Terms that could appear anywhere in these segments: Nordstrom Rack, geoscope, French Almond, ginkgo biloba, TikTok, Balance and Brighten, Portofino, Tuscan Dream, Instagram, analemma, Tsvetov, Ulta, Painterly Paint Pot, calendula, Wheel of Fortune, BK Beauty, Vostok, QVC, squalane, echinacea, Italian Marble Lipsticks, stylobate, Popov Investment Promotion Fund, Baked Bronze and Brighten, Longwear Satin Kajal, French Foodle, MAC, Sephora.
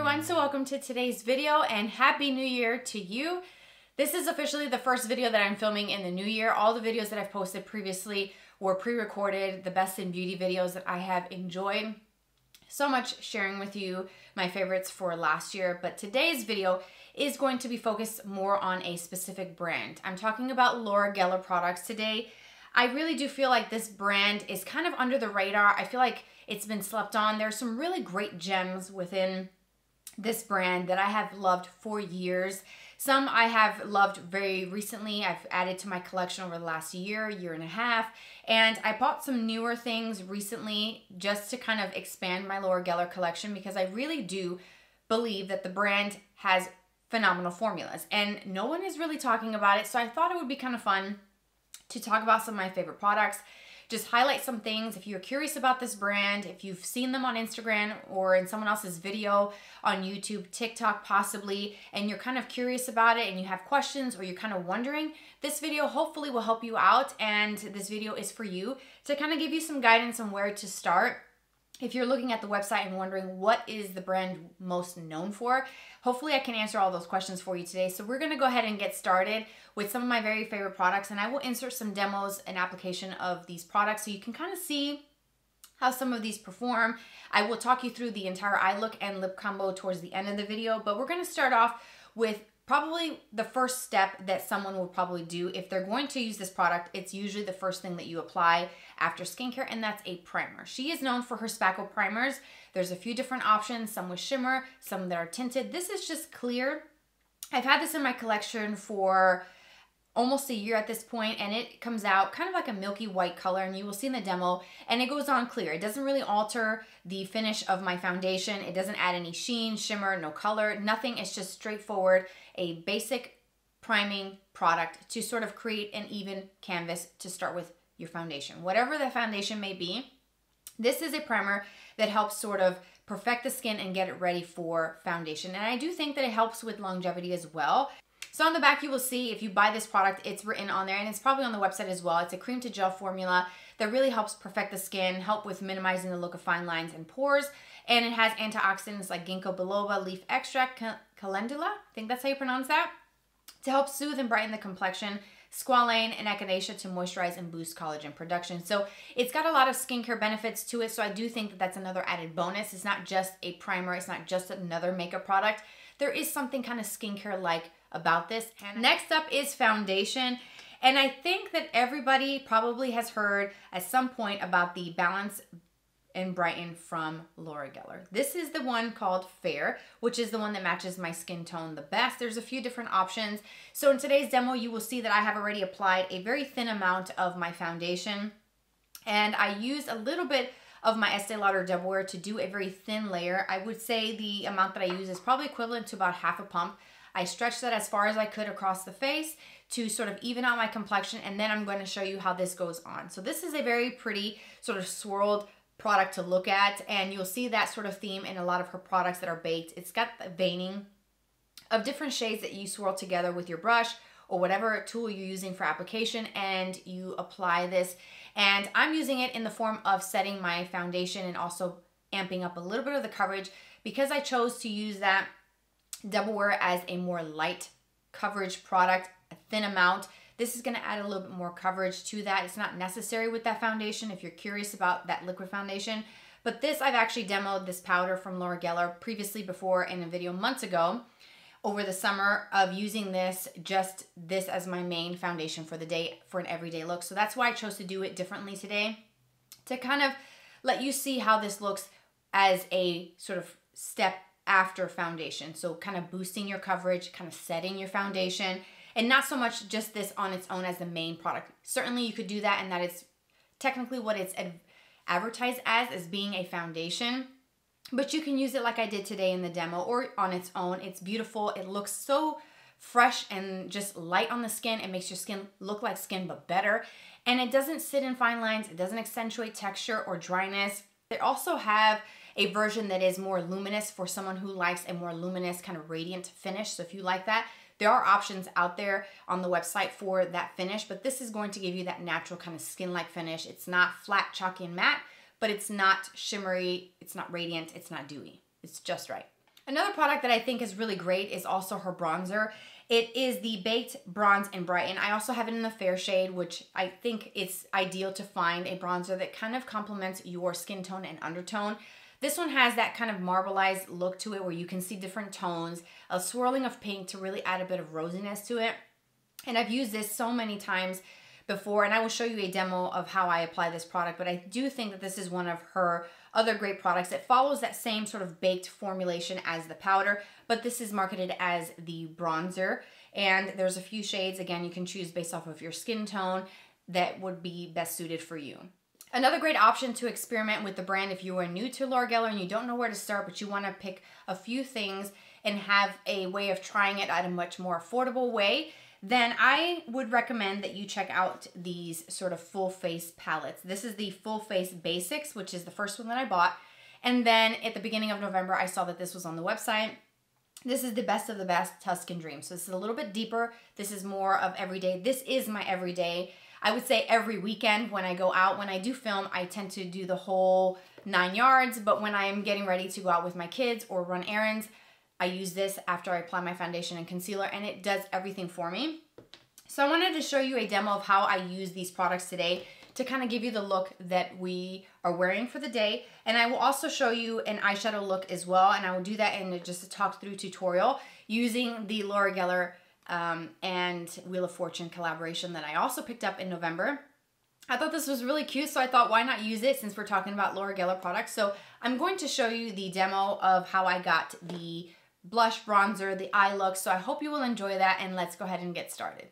everyone, so welcome to today's video and Happy New Year to you. This is officially the first video that I'm filming in the new year. All the videos that I've posted previously were pre-recorded, the best in beauty videos that I have enjoyed so much sharing with you, my favorites for last year. But today's video is going to be focused more on a specific brand. I'm talking about Laura Geller products today. I really do feel like this brand is kind of under the radar. I feel like it's been slept on. There's some really great gems within this brand that I have loved for years. Some I have loved very recently. I've added to my collection over the last year, year and a half. And I bought some newer things recently just to kind of expand my Laura Geller collection because I really do believe that the brand has phenomenal formulas and no one is really talking about it. So I thought it would be kind of fun to talk about some of my favorite products, just highlight some things. If you're curious about this brand, if you've seen them on Instagram or in someone else's video on YouTube, TikTok possibly, and you're kind of curious about it and you have questions or you're kind of wondering, this video hopefully will help you out, and this video is for you to kind of give you some guidance on where to start. If you're looking at the website and wondering what is the brand most known for, hopefully I can answer all those questions for you today. So we're gonna go ahead and get started with some of my very favorite products, and I will insert some demos and application of these products so you can kind of see how some of these perform. I will talk you through the entire eye look and lip combo towards the end of the video, but we're gonna start off with probably the first step that someone will probably do if they're going to use this product. It's usually the first thing that you apply after skincare, and that's a primer. She is known for her spackle primers. There's a few different options, some with shimmer, some that are tinted. This is just clear. I've had this in my collection for almost a year at this point, and it comes out kind of like a milky white color, and you will see in the demo, and it goes on clear. It doesn't really alter the finish of my foundation. It doesn't add any sheen, shimmer, no color, nothing. It's just straightforward, a basic priming product to sort of create an even canvas to start with your foundation. Whatever the foundation may be, this is a primer that helps sort of perfect the skin and get it ready for foundation. And I do think that it helps with longevity as well. So on the back, you will see if you buy this product, it's written on there, and it's probably on the website as well. It's a cream to gel formula that really helps perfect the skin, help with minimizing the look of fine lines and pores. And it has antioxidants like ginkgo biloba, leaf extract, calendula, I think that's how you pronounce that, to help soothe and brighten the complexion, squalane and echinacea to moisturize and boost collagen production. So it's got a lot of skincare benefits to it. So I do think that that's another added bonus. It's not just a primer. It's not just another makeup product. There is something kind of skincare-like about this. And next up is foundation. And I think that everybody probably has heard at some point about the Balance and Brighten from Laura Geller. This is the one called Fair, which is the one that matches my skin tone the best. There's a few different options. So in today's demo, you will see that I have already applied a very thin amount of my foundation. And I used a little bit of my Estee Lauder Double Wear to do a very thin layer. I would say the amount that I use is probably equivalent to about half a pump. I stretched that as far as I could across the face to sort of even out my complexion, and then I'm going to show you how this goes on. So this is a very pretty sort of swirled product to look at, and you'll see that sort of theme in a lot of her products that are baked. It's got the veining of different shades that you swirl together with your brush or whatever tool you're using for application, and you apply this. And I'm using it in the form of setting my foundation and also amping up a little bit of the coverage because I chose to use that Double Wear as a more light coverage product, a thin amount. This is gonna add a little bit more coverage to that. It's not necessary with that foundation if you're curious about that liquid foundation. But this, I've actually demoed this powder from Laura Geller previously before in a video months ago over the summer of using this, just this as my main foundation for the day for an everyday look. So that's why I chose to do it differently today, to kind of let you see how this looks as a sort of step after foundation. So kind of boosting your coverage, kind of setting your foundation, and not so much just this on its own as the main product. Certainly you could do that, and that is technically what it's advertised as being a foundation, but you can use it like I did today in the demo or on its own. It's beautiful. It looks so fresh and just light on the skin. It makes your skin look like skin, but better. And it doesn't sit in fine lines. It doesn't accentuate texture or dryness. They also have a version that is more luminous for someone who likes a more luminous kind of radiant finish. So if you like that, there are options out there on the website for that finish, but this is going to give you that natural kind of skin-like finish. It's not flat, chalky, and matte, but it's not shimmery, it's not radiant, it's not dewy. It's just right. Another product that I think is really great is also her bronzer. It is the Baked Bronze and Brighten. I also have it in the fair shade, which I think it's ideal to find a bronzer that kind of complements your skin tone and undertone. This one has that kind of marbleized look to it where you can see different tones, a swirling of pink to really add a bit of rosiness to it. And I've used this so many times before, and I will show you a demo of how I apply this product, but I do think that this is one of her other great products. It follows that same sort of baked formulation as the powder, but this is marketed as the bronzer. And there's a few shades, again, you can choose based off of your skin tone that would be best suited for you. Another great option to experiment with the brand if you are new to Laura Geller and you don't know where to start, but you want to pick a few things and have a way of trying it at a much more affordable way, then I would recommend that you check out these sort of full face palettes. This is the Full Face Basics, which is the first one that I bought. And then at the beginning of November, I saw that this was on the website. This is the Best of the Best Tuscan Dream. So this is a little bit deeper. This is more of everyday. This is my everyday. I would say every weekend when I go out, when I do film, I tend to do the whole 9 yards. But when I am getting ready to go out with my kids or run errands, I use this after I apply my foundation and concealer, and it does everything for me. So I wanted to show you a demo of how I use these products today to kind of give you the look that we are wearing for the day. And I will also show you an eyeshadow look as well, and I will do that in just a talk through tutorial using the Laura Geller and Wheel of Fortune collaboration that I also picked up in November. I thought this was really cute, so I thought why not use it since we're talking about Laura Geller products. So I'm going to show you the demo of how I got the blush, bronzer, the eye look. So I hope you will enjoy that, and let's go ahead and get started.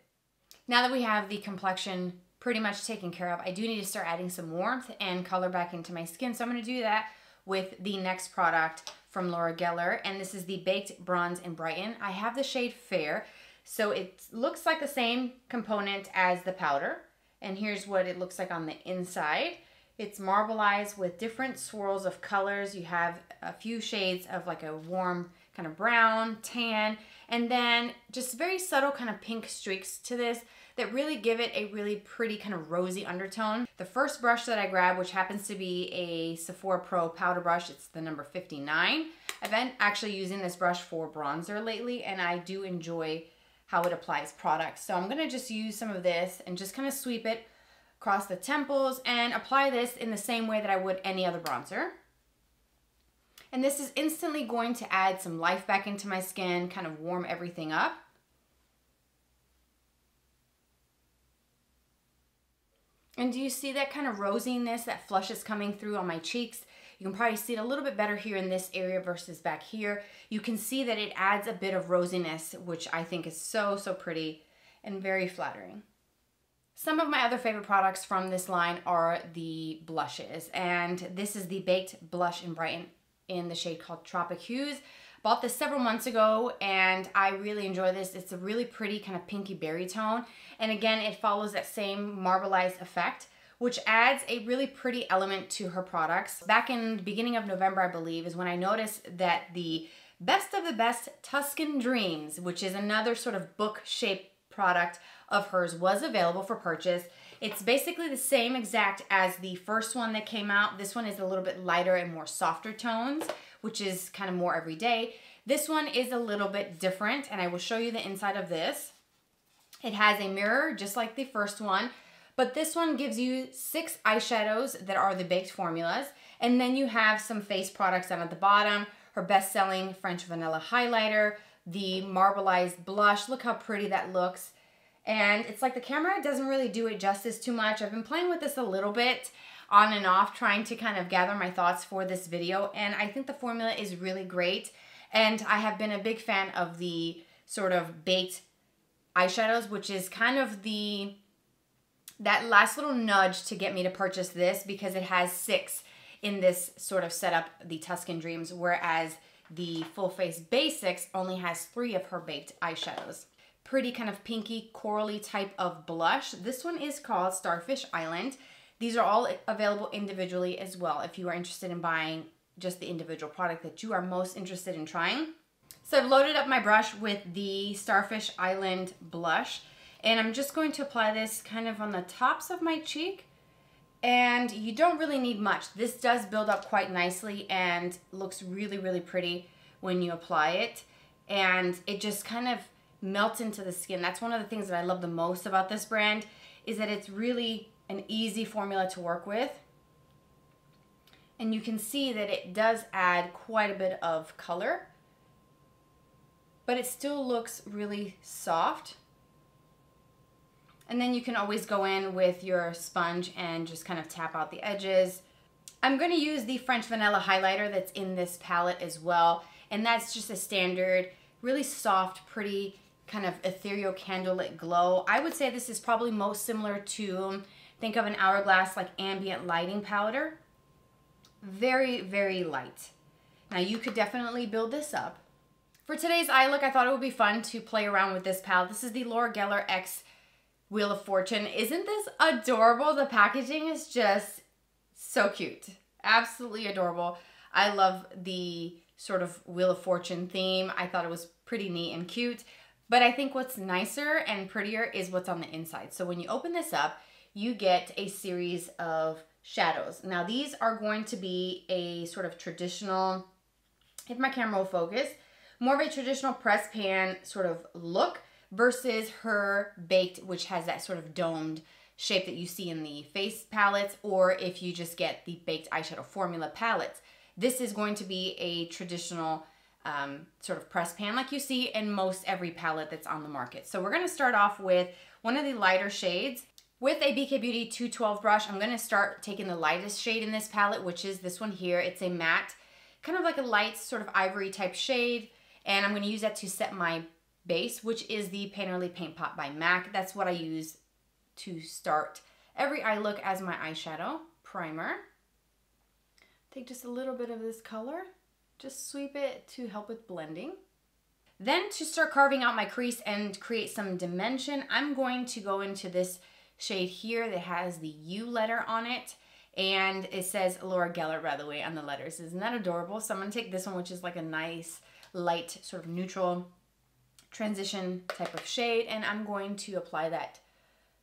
Now that we have the complexion pretty much taken care of, I do need to start adding some warmth and color back into my skin. So I'm going to do that with the next product from Laura Geller, and this is the Baked Bronze and Brighten. I have the shade Fair, so it looks like the same component as the powder, and here's what it looks like on the inside. It's marbleized with different swirls of colors. You have a few shades of like a warm kind of brown, tan, and then just very subtle kind of pink streaks to this that really give it a really pretty kind of rosy undertone. The first brush that I grabbed, which happens to be a Sephora Pro powder brush, it's the number 59. I've been actually using this brush for bronzer lately, and I do enjoy how it applies products. So I'm gonna just use some of this and just kind of sweep it across the temples and apply this in the same way that I would any other bronzer. And this is instantly going to add some life back into my skin, kind of warm everything up. And do you see that kind of rosiness, that flush is coming through on my cheeks? You can probably see it a little bit better here in this area versus back here. You can see that it adds a bit of rosiness, which I think is so, so pretty and very flattering. Some of my other favorite products from this line are the blushes, and this is the Baked Blush and Brighten in the shade called Tropic Hues. Bought this several months ago, and I really enjoy this. It's a really pretty kind of pinky berry tone, and again, it follows that same marbleized effect, which adds a really pretty element to her products. Back in the beginning of November, I believe, is when I noticed that the Best of the Best Tuscan Dreams, which is another sort of book-shaped product of hers, was available for purchase. It's basically the same exact as the first one that came out. This one is a little bit lighter and more softer tones, which is kind of more everyday. This one is a little bit different, and I will show you the inside of this. It has a mirror just like the first one, but this one gives you 6 eyeshadows that are the baked formulas, and then you have some face products down at the bottom, her best-selling French Vanilla highlighter, the marbleized blush. Look how pretty that looks. And it's like the camera doesn't really do it justice too much. I've been playing with this a little bit on and off, trying to kind of gather my thoughts for this video. And I think the formula is really great. And I have been a big fan of the sort of baked eyeshadows, which is kind of that last little nudge to get me to purchase this, because it has 6 in this sort of setup, the Tuscan Dreams, whereas the Full Face Basics only has 3 of her baked eyeshadows. Pretty kind of pinky, corally type of blush. This one is called Starfish Island. These are all available individually as well if you are interested in buying just the individual product that you are most interested in trying. So I've loaded up my brush with the Starfish Island blush, and I'm just going to apply this kind of on the tops of my cheek. And you don't really need much. This does build up quite nicely and looks really, really pretty when you apply it, and it just kind of melts into the skin. That's one of the things that I love the most about this brand, is that it's really an easy formula to work with. And you can see that it does add quite a bit of color, but it still looks really soft. And then you can always go in with your sponge and just kind of tap out the edges. I'm going to use the French Vanilla highlighter that's in this palette as well. And that's just a standard, really soft, pretty, kind of ethereal candlelit glow. I would say this is probably most similar to, think of an Hourglass like ambient lighting powder. Very, very light. Now you could definitely build this up. For today's eye look, I thought it would be fun to play around with this palette. This is the Laura Geller X Wheel of Fortune. Isn't this adorable? The packaging is just so cute. Absolutely adorable. I love the sort of Wheel of Fortune theme. I thought it was pretty neat and cute, but I think what's nicer and prettier is what's on the inside. So when you open this up, you get a series of shadows. Now these are going to be a sort of traditional, if my camera will focus, more of a traditional press pan sort of look, versus her baked, which has that sort of domed shape that you see in the face palettes, or if you just get the baked eyeshadow formula palettes. This is going to be a traditional sort of press pan like you see in most every palette that's on the market. So we're gonna start off with one of the lighter shades. With a BK Beauty 212 brush, I'm gonna start taking the lightest shade in this palette, which is this one here. It's a matte, kind of like a light sort of ivory type shade, and I'm gonna use that to set my base, which is the Painterly Paint Pot by MAC. That's what I use to start every eye look as my eyeshadow primer. Take just a little bit of this color, just sweep it to help with blending. Then to start carving out my crease and create some dimension, I'm going to go into this shade here that has the U letter on it, and it says Laura Geller, by the way, on the letters. Isn't that adorable? So I'm gonna take this one, which is like a nice light sort of neutral transition type of shade, and I'm going to apply that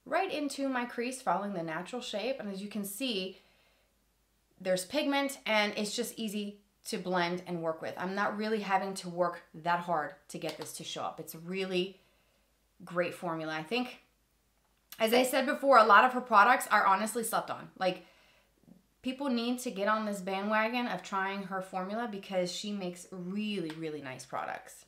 right into my crease following the natural shape. And as you can see, there's pigment and it's just easy to blend and work with. I'm not really having to work that hard to get this to show up. It's a really great formula, I think. As I said before, a lot of her products are honestly slept on. Like, people need to get on this bandwagon of trying her formula because she makes really, really nice products.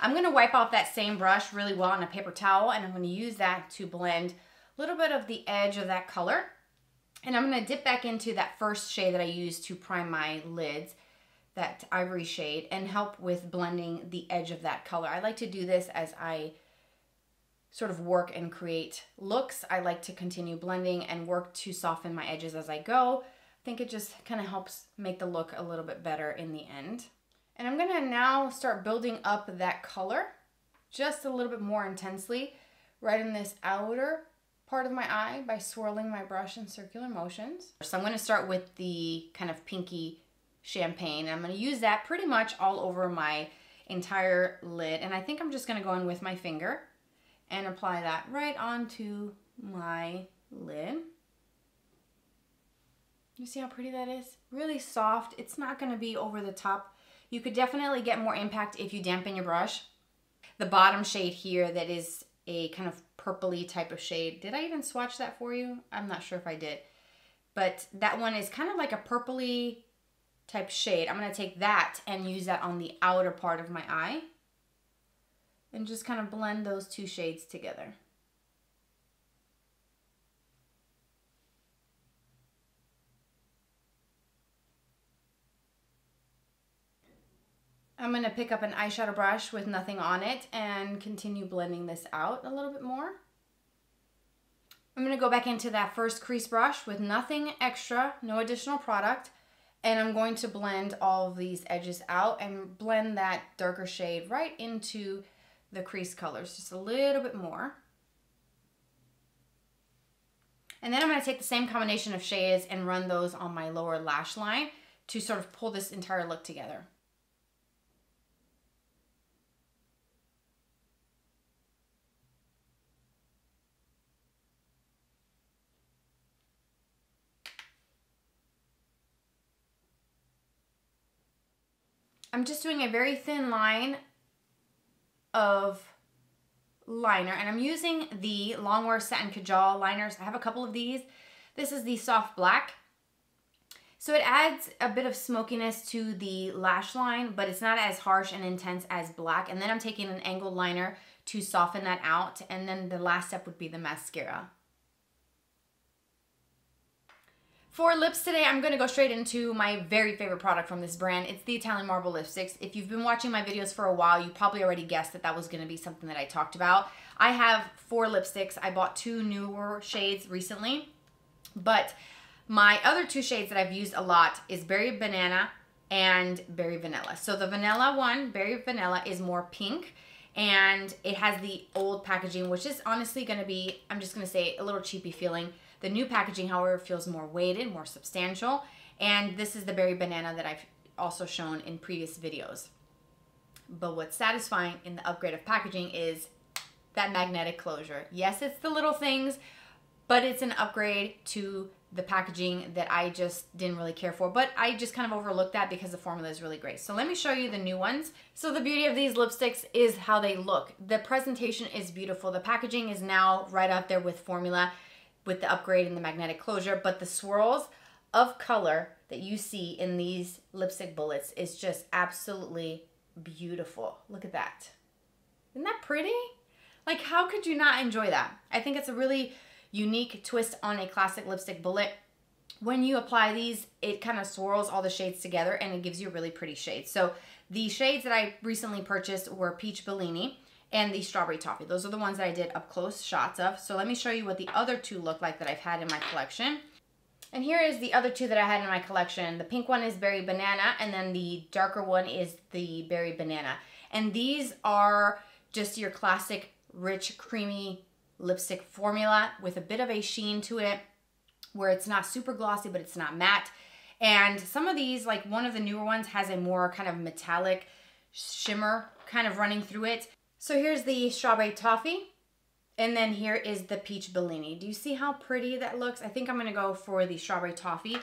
I'm going to wipe off that same brush really well on a paper towel, and I'm going to use that to blend a little bit of the edge of that color. And I'm going to dip back into that first shade that I used to prime my lids, that ivory shade, and help with blending the edge of that color. I like to do this as I sort of work and create looks. I like to continue blending and work to soften my edges as I go. I think it just kind of helps make the look a little bit better in the end. And I'm gonna now start building up that color just a little bit more intensely right in this outer part of my eye by swirling my brush in circular motions. So I'm gonna start with the kind of pinky champagne. I'm gonna use that pretty much all over my entire lid. And I think I'm just gonna go in with my finger and apply that right onto my lid. You see how pretty that is? Really soft. It's not gonna be over the top. You could definitely get more impact if you dampen your brush. The bottom shade here that is a kind of purpley type of shade. Did I even swatch that for you? I'm not sure if I did. But that one is kind of like a purpley type shade. I'm going to take that and use that on the outer part of my eye. And just kind of blend those two shades together. I'm gonna pick up an eyeshadow brush with nothing on it and continue blending this out a little bit more. I'm gonna go back into that first crease brush with nothing extra, no additional product, and I'm going to blend all of these edges out and blend that darker shade right into the crease colors, just a little bit more. And then I'm gonna take the same combination of shades and run those on my lower lash line to sort of pull this entire look together. I'm just doing a very thin line of liner, and I'm using the Longwear Satin Kajal liners. I have a couple of these. This is the soft black. So it adds a bit of smokiness to the lash line, but it's not as harsh and intense as black. And then I'm taking an angled liner to soften that out. And then the last step would be the mascara. For lips today, I'm gonna go straight into my very favorite product from this brand. It's the Italian Marble Lipsticks. If you've been watching my videos for a while, you probably already guessed that that was gonna be something that I talked about. I have 4 lipsticks. I bought 2 newer shades recently, but my other 2 shades that I've used a lot is Berry Banana and Berry Vanilla. So the vanilla one, Berry Vanilla, is more pink, and it has the old packaging, which is honestly gonna be, I'm just gonna say, a little cheapy feeling. The new packaging, however, feels more weighted, more substantial, and this is the Berry Banana that I've also shown in previous videos. But what's satisfying in the upgrade of packaging is that magnetic closure. Yes, it's the little things, but it's an upgrade to the packaging that I just didn't really care for, but I just kind of overlooked that because the formula is really great. So let me show you the new ones. So the beauty of these lipsticks is how they look. The presentation is beautiful. The packaging is now right up there with formula, with the upgrade and the magnetic closure, but the swirls of color that you see in these lipstick bullets is just absolutely beautiful. Look at that. Isn't that pretty? Like, how could you not enjoy that? I think it's a really unique twist on a classic lipstick bullet. When you apply these, it kind of swirls all the shades together and it gives you a really pretty shade. So the shades that I recently purchased were Peach Bellini and the Strawberry Toffee. Those are the ones that I did up close shots of. So let me show you what the other 2 look like that I've had in my collection. And here is the other 2 that I had in my collection. The pink one is Berry Banana, and then the darker one is the Berry Banana. And these are just your classic rich, creamy lipstick formula with a bit of a sheen to it, where it's not super glossy, but it's not matte. And some of these, like one of the newer ones, has a more kind of metallic shimmer kind of running through it. So here's the Strawberry Toffee, and then here is the Peach Bellini. Do you see how pretty that looks? I think I'm gonna go for the Strawberry Toffee.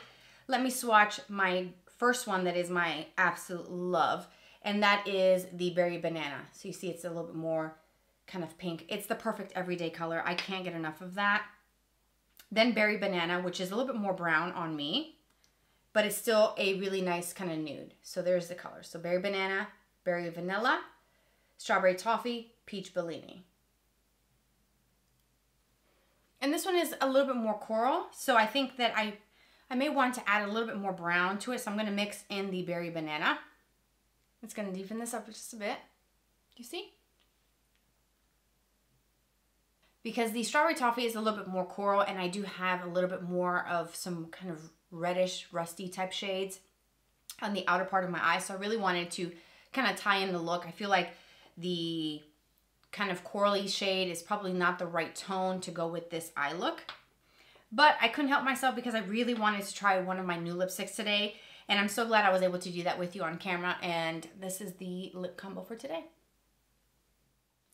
Let me swatch my first one that is my absolute love, and that is the Berry Banana. So you see it's a little bit more kind of pink. It's the perfect everyday color. I can't get enough of that. Then Berry Banana, which is a little bit more brown on me, but it's still a really nice kind of nude. So there's the color. So Berry Banana, Berry Vanilla, Strawberry Toffee, Peach Bellini. And this one is a little bit more coral, so I think that I may want to add a little bit more brown to it, so I'm gonna mix in the Berry Banana. It's gonna deepen this up just a bit. You see? Because the Strawberry Toffee is a little bit more coral, and I do have a little bit more of some kind of reddish, rusty type shades on the outer part of my eye, so I really wanted to kind of tie in the look. I feel like the kind of corally shade is probably not the right tone to go with this eye look. But I couldn't help myself because I really wanted to try one of my new lipsticks today. And I'm so glad I was able to do that with you on camera. And this is the lip combo for today.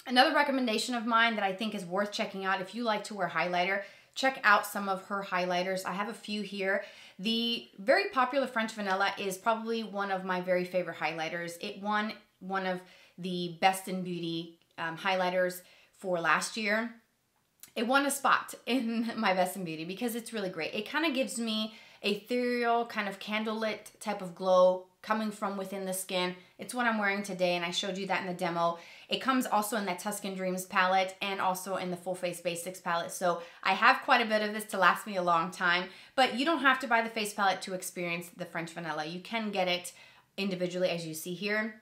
Another recommendation of mine that I think is worth checking out if you like to wear highlighter, check out some of her highlighters. I have a few here. The very popular French Vanilla is probably one of my very favorite highlighters. It won one of the Best in Beauty highlighters for last year. It won a spot in my Best in Beauty because it's really great. It kind of gives me ethereal, kind of candlelit type of glow coming from within the skin. It's what I'm wearing today, and I showed you that in the demo. It comes also in that Tuscan Dreams palette and also in the Full Face Basics palette. So I have quite a bit of this to last me a long time, but you don't have to buy the face palette to experience the French Vanilla. You can get it individually, as you see here.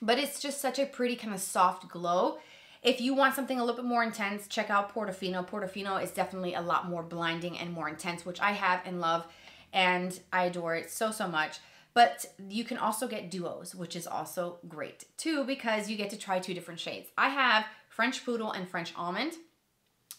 But it's just such a pretty kind of soft glow. If you want something a little bit more intense, check out Portofino. Portofino is definitely a lot more blinding and more intense, which I have and love, and I adore it so, so much. But you can also get duos, which is also great too, because you get to try 2 different shades. I have French Foodle and French Almond.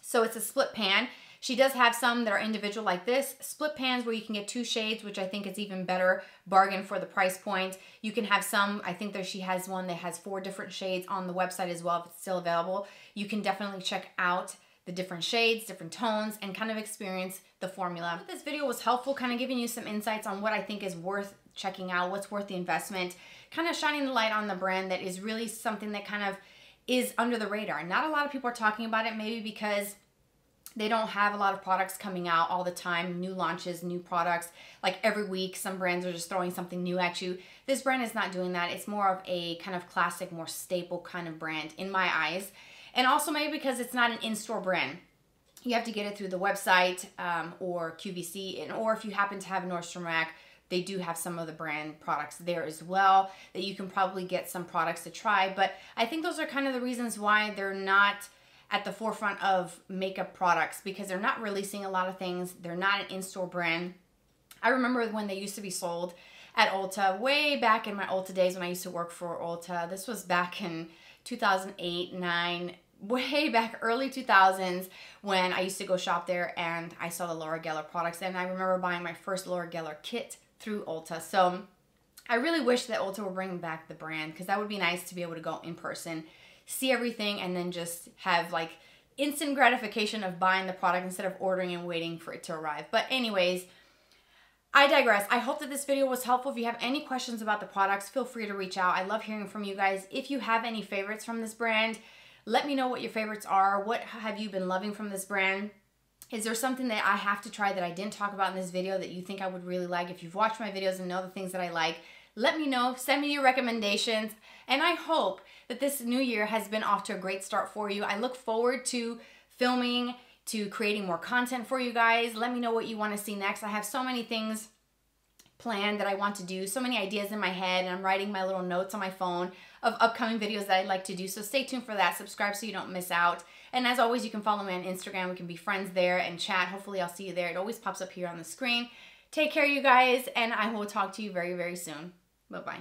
So it's a split pan. She does have some that are individual like this, split pans where you can get 2 shades, which I think is even better bargain for the price point. You can have some, I think that she has one that has 4 different shades on the website as well, if it's still available. You can definitely check out the different shades, different tones, and kind of experience the formula. I hope this video was helpful, kind of giving you some insights on what I think is worth checking out, what's worth the investment, kind of shining the light on the brand that is really something that kind of is under the radar. Not a lot of people are talking about it, maybe because they don't have a lot of products coming out all the time, new launches, new products. Like every week, some brands are just throwing something new at you. This brand is not doing that. It's more of a kind of classic, more staple kind of brand in my eyes. And also maybe because it's not an in-store brand. You have to get it through the website or QVC, or if you happen to have a Nordstrom Rack, they do have some of the brand products there as well that you can probably get some products to try. But I think those are kind of the reasons why they're not at the forefront of makeup products, because they're not releasing a lot of things. They're not an in-store brand. I remember when they used to be sold at Ulta, way back in my Ulta days when I used to work for Ulta. This was back in 2008, 9, way back early 2000s when I used to go shop there and I saw the Laura Geller products. And I remember buying my first Laura Geller kit through Ulta. So I really wish that Ulta were bringing back the brand, because that would be nice to be able to go in person, see everything, and then just have like instant gratification of buying the product instead of ordering and waiting for it to arrive. But anyways, I digress. I hope that this video was helpful. If you have any questions about the products, feel free to reach out. I love hearing from you guys. If you have any favorites from this brand, let me know what your favorites are. What have you been loving from this brand? Is there something that I have to try that I didn't talk about in this video that you think I would really like? If you've watched my videos and know the things that I like, let me know, send me your recommendations, and I hope that this new year has been off to a great start for you. I look forward to filming, to creating more content for you guys. Let me know what you want to see next. I have so many things planned that I want to do, so many ideas in my head, and I'm writing my little notes on my phone of upcoming videos that I'd like to do, so stay tuned for that. Subscribe so you don't miss out. And as always, you can follow me on Instagram. We can be friends there and chat. Hopefully I'll see you there. It always pops up here on the screen. Take care, you guys, and I will talk to you very, very soon. Bye-bye.